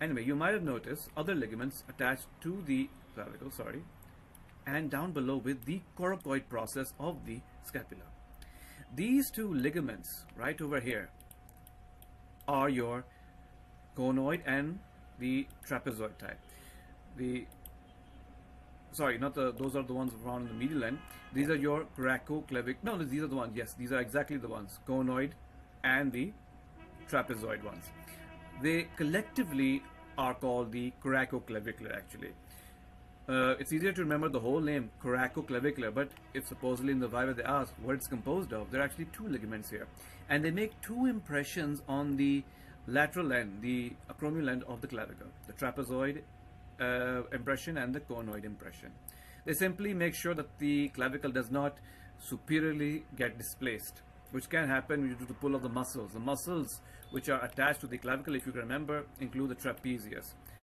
Anyway, you might have noticed other ligaments attached to the clavicle, and down below with the coracoid process of the scapula. These two ligaments right over here are your conoid and the trapezoid type. Those are the ones around the medial end. These are your coracoclavicular. No, these are the ones. Yes, these are exactly the ones. Conoid and the trapezoid ones. They collectively are called the coracoclavicular. Actually, it's easier to remember the whole name coracoclavicular. But if supposedly in the viva they ask what it's composed of, there are actually two ligaments here, and they make two impressions on the lateral end, the acromial end of the clavicle, the trapezoid impression and the conoid impression. They simply make sure that the clavicle does not superiorly get displaced, which can happen due to the pull of the muscles. The muscles which are attached to the clavicle, if you can remember, include the trapezius.